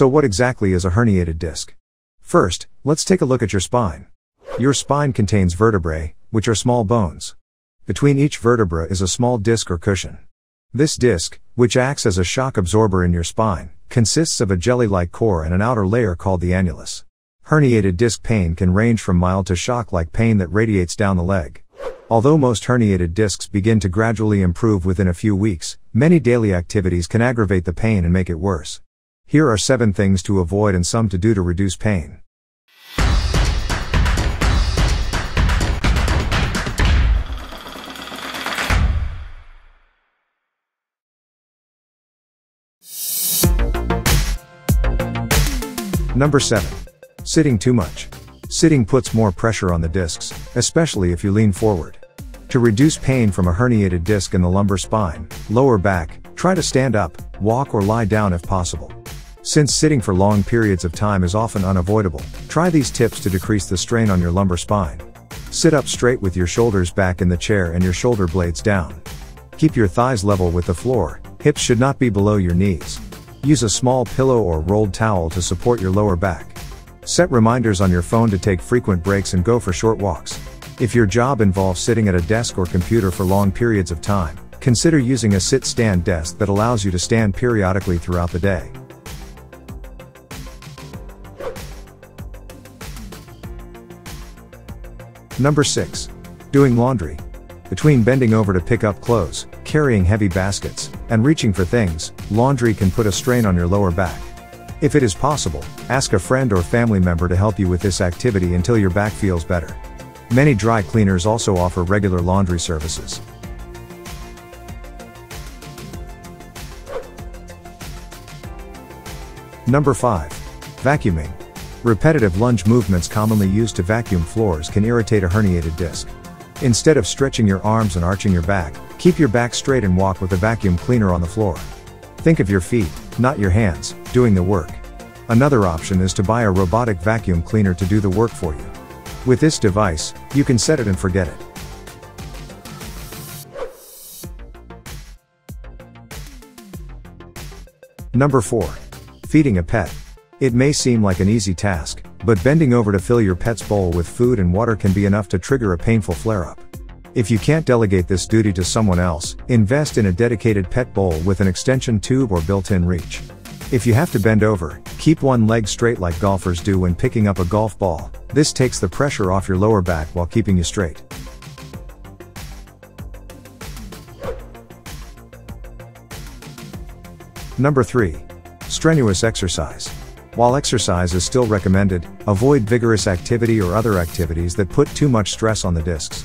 So what exactly is a herniated disc? First, let's take a look at your spine. Your spine contains vertebrae, which are small bones. Between each vertebra is a small disc or cushion. This disc, which acts as a shock absorber in your spine, consists of a jelly-like core and an outer layer called the annulus. Herniated disc pain can range from mild to shock-like pain that radiates down the leg. Although most herniated discs begin to gradually improve within a few weeks, many daily activities can aggravate the pain and make it worse. Here are 7 things to avoid and some to do to reduce pain. Number 7. Sitting too much. Sitting puts more pressure on the discs, especially if you lean forward. To reduce pain from a herniated disc in the lumbar spine, lower back, try to stand up, walk or lie down if possible. Since sitting for long periods of time is often unavoidable, try these tips to decrease the strain on your lumbar spine. Sit up straight with your shoulders back in the chair and your shoulder blades down. Keep your thighs level with the floor, hips should not be below your knees. Use a small pillow or rolled towel to support your lower back. Set reminders on your phone to take frequent breaks and go for short walks. If your job involves sitting at a desk or computer for long periods of time, consider using a sit-stand desk that allows you to stand periodically throughout the day. Number 6. Doing laundry. Between bending over to pick up clothes, carrying heavy baskets, and reaching for things, laundry can put a strain on your lower back. If it is possible, ask a friend or family member to help you with this activity until your back feels better. Many dry cleaners also offer regular laundry services. Number 5. Vacuuming. Repetitive lunge movements commonly used to vacuum floors can irritate a herniated disc. Instead of stretching your arms and arching your back, keep your back straight and walk with a vacuum cleaner on the floor. Think of your feet, not your hands, doing the work. Another option is to buy a robotic vacuum cleaner to do the work for you. With this device, you can set it and forget it. Number 4. Feeding a pet. It may seem like an easy task, but bending over to fill your pet's bowl with food and water can be enough to trigger a painful flare-up. If you can't delegate this duty to someone else, invest in a dedicated pet bowl with an extension tube or built-in reach. If you have to bend over, keep one leg straight like golfers do when picking up a golf ball. This takes the pressure off your lower back while keeping you straight. Number 3. Strenuous exercise. While exercise is still recommended, avoid vigorous activity or other activities that put too much stress on the discs.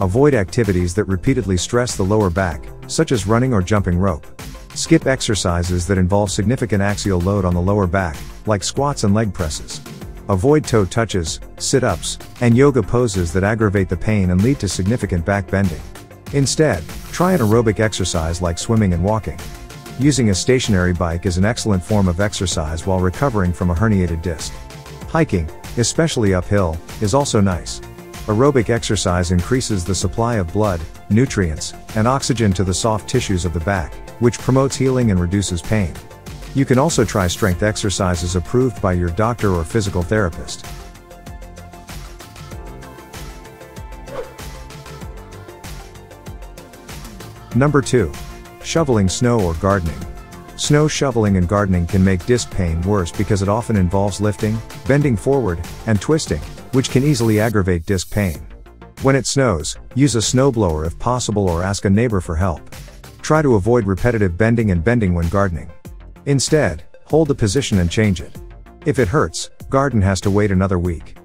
Avoid activities that repeatedly stress the lower back, such as running or jumping rope. Skip exercises that involve significant axial load on the lower back, like squats and leg presses. Avoid toe touches, sit-ups, and yoga poses that aggravate the pain and lead to significant back bending. Instead, try an aerobic exercise like swimming and walking. Using a stationary bike is an excellent form of exercise while recovering from a herniated disc. Hiking, especially uphill, is also nice. Aerobic exercise increases the supply of blood, nutrients, and oxygen to the soft tissues of the back, which promotes healing and reduces pain. You can also try strength exercises approved by your doctor or physical therapist. Number 2. Shoveling snow or gardening. Snow shoveling and gardening can make disc pain worse because it often involves lifting, bending forward, and twisting, which can easily aggravate disc pain. When it snows, use a snowblower if possible or ask a neighbor for help. Try to avoid repetitive bending and bending when gardening. Instead, hold the position and change it. If it hurts, garden has to wait another week.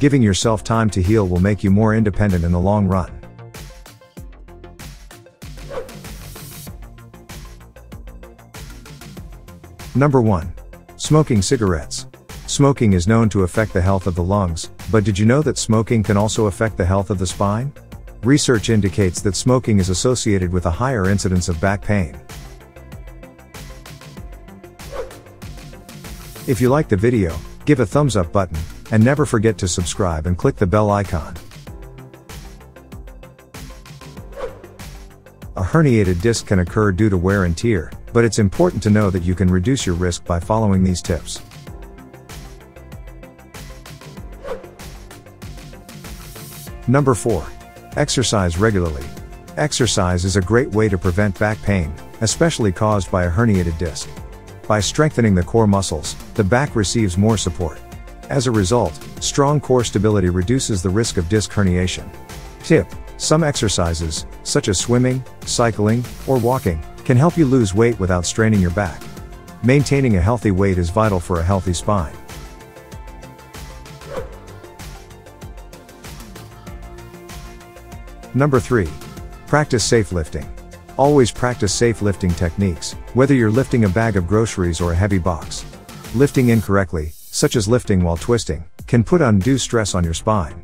Giving yourself time to heal will make you more independent in the long run. Number 1. Smoking cigarettes. Smoking is known to affect the health of the lungs, but did you know that smoking can also affect the health of the spine? Research indicates that smoking is associated with a higher incidence of back pain. If you like the video, give a thumbs up button, and never forget to subscribe and click the bell icon. A herniated disc can occur due to wear and tear, but it's important to know that you can reduce your risk by following these tips. Number 4. Exercise regularly. Exercise is a great way to prevent back pain, especially caused by a herniated disc. By strengthening the core muscles, the back receives more support. As a result, strong core stability reduces the risk of disc herniation. Tip: some exercises, such as swimming, cycling, or walking, can help you lose weight without straining your back. Maintaining a healthy weight is vital for a healthy spine. Number 3. Practice safe lifting. Always practice safe lifting techniques, whether you're lifting a bag of groceries or a heavy box. Lifting incorrectly, such as lifting while twisting, can put undue stress on your spine.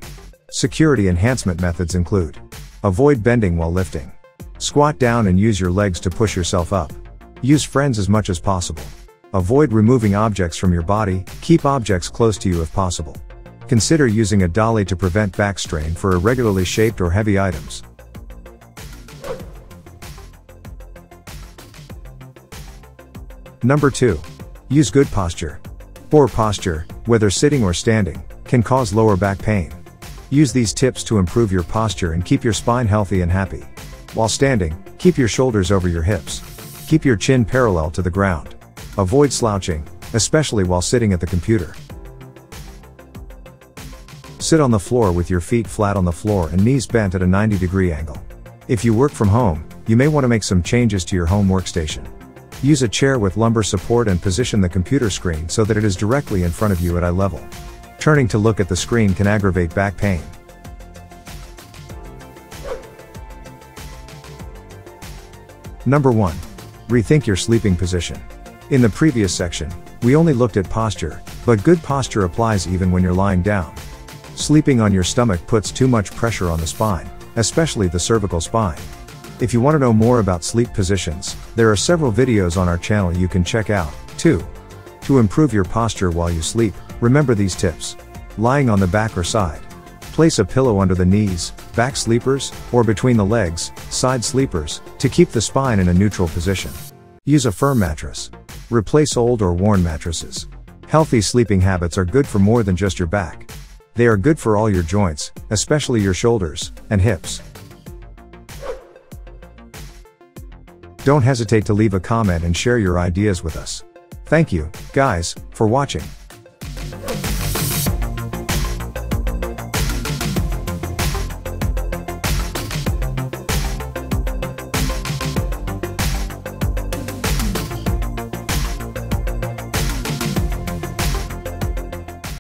Security enhancement methods include: avoid bending while lifting. Squat down and use your legs to push yourself up. Use friends as much as possible. Avoid removing objects from your body. Keep objects close to you if possible. Consider using a dolly to prevent back strain for irregularly shaped or heavy items. Number 2. Use good posture. Poor posture, whether sitting or standing, can cause lower back pain. Use these tips to improve your posture and keep your spine healthy and happy. While standing, keep your shoulders over your hips. Keep your chin parallel to the ground. Avoid slouching, especially while sitting at the computer. Sit on the floor with your feet flat on the floor and knees bent at a 90-degree angle. If you work from home, you may want to make some changes to your home workstation. Use a chair with lumbar support and position the computer screen so that it is directly in front of you at eye level. Turning to look at the screen can aggravate back pain. Number 1. Rethink your sleeping position. In the previous section, we only looked at posture, but good posture applies even when you're lying down. Sleeping on your stomach puts too much pressure on the spine, especially the cervical spine. If you want to know more about sleep positions, there are several videos on our channel you can check out, too. To improve your posture while you sleep, remember these tips. Lying on the back or side. Place a pillow under the knees, back sleepers, or between the legs, side sleepers, to keep the spine in a neutral position. Use a firm mattress. Replace old or worn mattresses. Healthy sleeping habits are good for more than just your back. They are good for all your joints, especially your shoulders and hips. Don't hesitate to leave a comment and share your ideas with us. Thank you, guys, for watching.